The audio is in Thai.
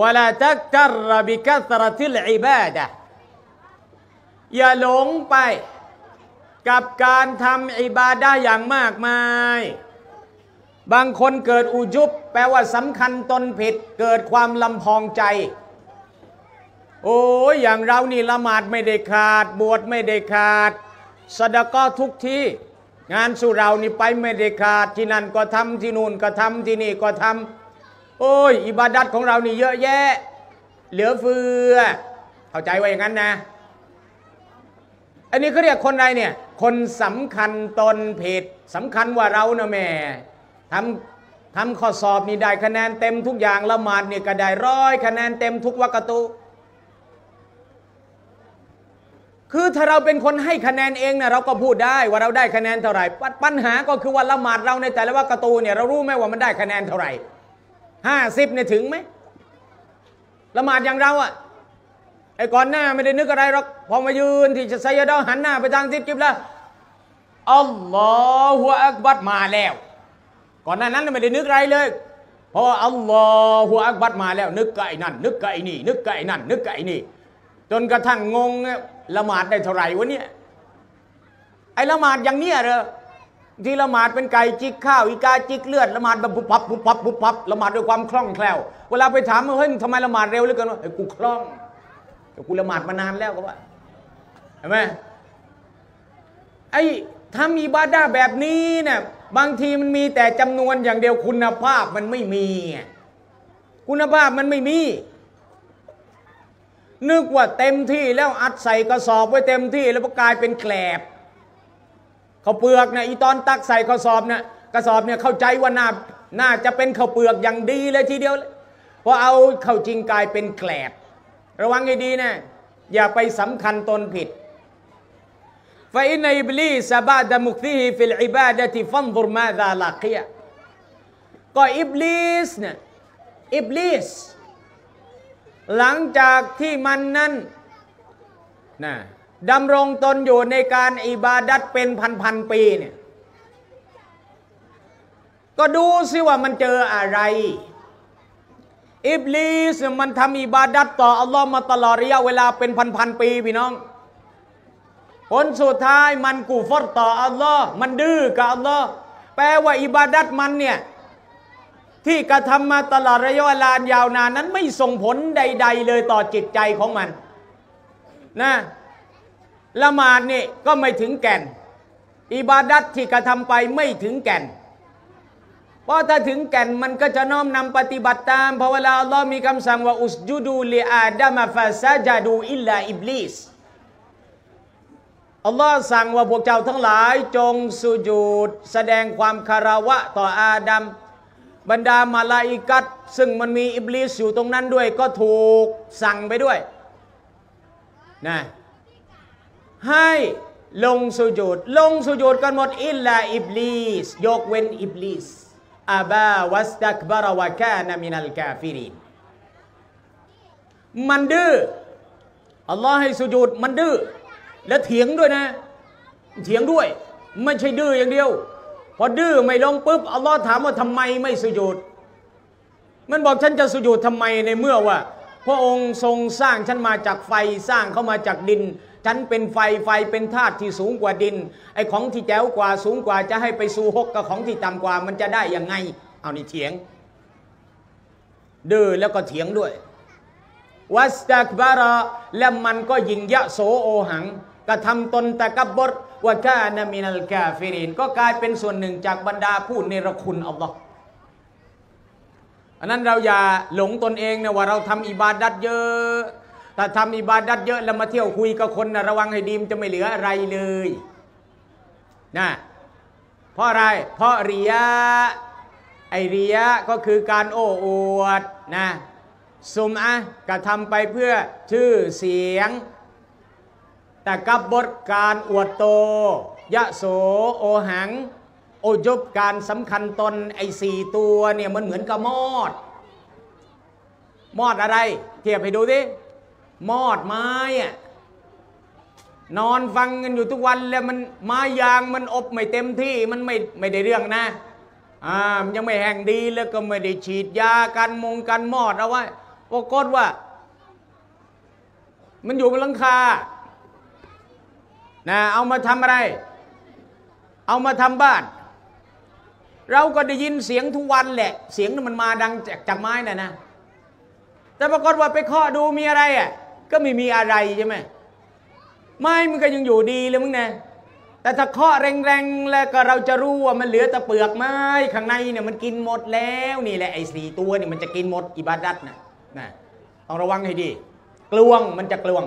วะลาตักกะรบิกัสรติลอิบาดะอย่าหลงไปกับการทำอิบาดะห์อย่างมากมายบางคนเกิดอุจุบแปลว่าสำคัญตนผิดเกิดความลำพองใจโอ้ยอย่างเรานี่ละหมาดไม่ได้ขาดบวชไม่ได้ขาดซะดะกอฮ์ทุกที่งานสุเรานี่ไปไม่ได้ขาดที่นั่นก็ทำที่นู่นก็ทำที่นี่ก็ทำโอ้ยอิบาดัตของเรานี่เยอะแยะเหลือเฟือเข้าใจไว้อย่างนั้นนะอันนี้เขาเรียกคนอะไรเนี่ยคนสำคัญตนผิดสำคัญว่าเรานะแม่ทำข้อสอบนี่ได้คะแนนเต็มทุกอย่างละหมาดนี่ก็ได้100 คะแนนเต็มทุกวักตุคือถ้าเราเป็นคนให้คะแนนเองนะเราก็พูดได้ว่าเราได้คะแนนเท่าไหร่ปัญหาก็คือว่าละหมาดเราในแต่ละวักตุเนี่ยเรารู้ไหมว่ามันได้คะแนนเท่าไหร่50เนี่ยถึงไหมละหมาดอย่างเราอะไอ้ก่อนหน้าไม่ได้นึกอะไรหรอกพอมายืนที่จะซัยยะดะฮ์หันหน้าไปทางทิศกิบละอัลลอฮุอักบัรมาแล้วก่อนหน้านั้นไม่ได้นึกอะไรเลยพออัลลอฮุอักบัรมาแล้วนึกกับไอ้นั่นนึกกับไอ้นี่นึกกับไอ้นั่นนึกกับไอ้นี่จนกระทั่งงงละหมาดได้เท่าไหร่วะเนี่ยไอ้ละหมาดอย่างเนี้ยเหรอที่ละหมาดเป็นไก่จิกข้าวอีกาจิกเลือดละหมาดแบบปุบปับปุบปับปุบปับละหมาดด้วยความคล่องแคล่วเวลาไปถามเฮ้ยทำไมละหมาดเร็วเหลือเกินวะไอ้กูคล่องกูละหมาดมานานแล้วก็ว่าเห็นไหมไอ้ทำอิบาดะห์แบบนี้เนี่ยบางทีมันมีแต่จำนวนอย่างเดียวคุณภาพมันไม่มีคุณภาพมันไม่มีนึกว่าเต็มที่แล้วอัดใส่กระสอบไว้เต็มที่แล้วกลายเป็นแกลบข้าวเปลือกเนี่ยอีตอนตักใส่กระสอบเนี่ยกระสอบเนี่ยเข้าใจว่าน่าจะเป็นข้าวเปลือกอย่างดีเลยทีเดียวพอเอาเข้าจริงกลายเป็นแกลบระวังให้ดีนะอย่าไปสำคัญตนผิดฟาอินอิบลีสบะดะมุกซีฮิฟิลอิบาดะติฟันซุรมาซาลากียะก็อิบลีสเนี่ยอิบลีสหลังจากที่มันนั้นนะดำรงตนอยู่ในการอิบาดัตเป็นพันปีเนี่ยก็ดูสิว่ามันเจออะไรอิบลีสมันทำอิบาดัตต่ออัลลอฮ์มาตลอดระยะเวลาเป็นพันปีพี่น้องผลสุดท้ายมันกูฟอร์ต่ออัลลอฮ์มันดื้อกับอัลลอฮ์แปลว่าอิบาดัตมันเนี่ยที่กระทำมาตลอดระยะเวลายาวนานนั้นไม่ส่งผลใดๆเลยต่อจิตใจของมันนะละหมาดนี่ก็ไม่ถึงแก่นอิบาดัตที่กระทำไปไม่ถึงแก่นเพราะถ้าถึงแก่นมันก็จะน้อมนำปฏิบัติตามเพราะเวลาอัลลอฮ์มีคำสั่งว่าอุสจุดูลิอาดัมฟาซาจาดูอิลลาอิบลิสอัลลอฮ์สั่งว่าพวกเจ้าทั้งหลายจงสุญูดแสดงความคารวะต่ออาดัมบรรดามาลาอิกัตซึ่งมันมีอิบลิสอยู่ตรงนั้นด้วยก็ถูกสั่งไปด้วยนะให้ลงสุญูดกันหมดอิลลาอิบลิสยกเว้นอิบลิสอาบาวัสตักบารวะกานะมินัลกาฟิรินมันดื้ออัลลอฮ์ให้สุญูดมันดื้อและเถียงด้วยนะเถียงด้วยไม่ใช่ดื้ออย่างเดียวพอดื้อไม่ลงปุ๊บอัลลอฮ์ถามว่าทำไมไม่สุญูดมันบอกฉันจะสุญูดทำไมในเมื่อว่าพระองค์ทรงสร้างฉันมาจากไฟสร้างเข้ามาจากดินฉันเป็นไฟเป็นธาตุที่สูงกว่าดินไอ้ของที่แจ๋วกว่าสูงกว่าจะให้ไปสู่หกกับของที่ต่ำกว่ามันจะได้ยังไงเอานี่เถียงดื้อแล้วก็เถียงด้วยวัสตักบาระและมันก็ยิ่งยะโสโอหังกระทำตนตะกับบรวะกานะมินัลกาฟิรินก็กลายเป็นส่วนหนึ่งจากบรรดาผู้เนรคุณอัลลอฮ์อันนั้นเราอย่าหลงตนเองนะว่าเราทำอิบาดัตเยอะถ้าทำอิบาดัตเยอะแล้วมาเที่ยวคุยกับคนนะระวังให้ดีมันจะไม่เหลืออะไรเลยนะเพราะอะไรเพราะริยะไอริยะก็คือการโอ้อวดนะซุมอะกระทำไปเพื่อชื่อเสียงแต่กับบทการอวดโตยะโสโอหังโอยุบการสำคัญตนไอสี่ตัวเนี่ยมันเหมือนกับมอดอะไรเทียบให้ดูสิมอดไม้อะนอนฟังกันอยู่ทุกวันแล้วมันไม้ยางมันอบไม่เต็มที่มันไม่ได้เรื่องนะยังไม่แห้งดีแล้วก็ไม่ได้ฉีดยากันมอดเอาไว้ ปรากฏว่ามันอยู่บนหลังคานะเอามาทำอะไรเอามาทำบ้านเราก็ได้ยินเสียงทุกวันแหละเสียงมันมาดังจากไม้น่ะนะแต่ปรากฏว่าไปเคาะดูมีอะไรอ่ะก็ไม่มีอะไรใช่ไหมไม้มันก็ยังอยู่ดีเลยมึงนะแต่ถ้าเคาะแรงๆแล้วก็เราจะรู้ว่ามันเหลือแต่เปลือกไม้ข้างในเนี่ยมันกินหมดแล้วนี่แหละไอ้สี่ตัวเนี่ยมันจะกินหมดอิบาดัตนะต้องระวังให้ดีกลวงมันจะกลวง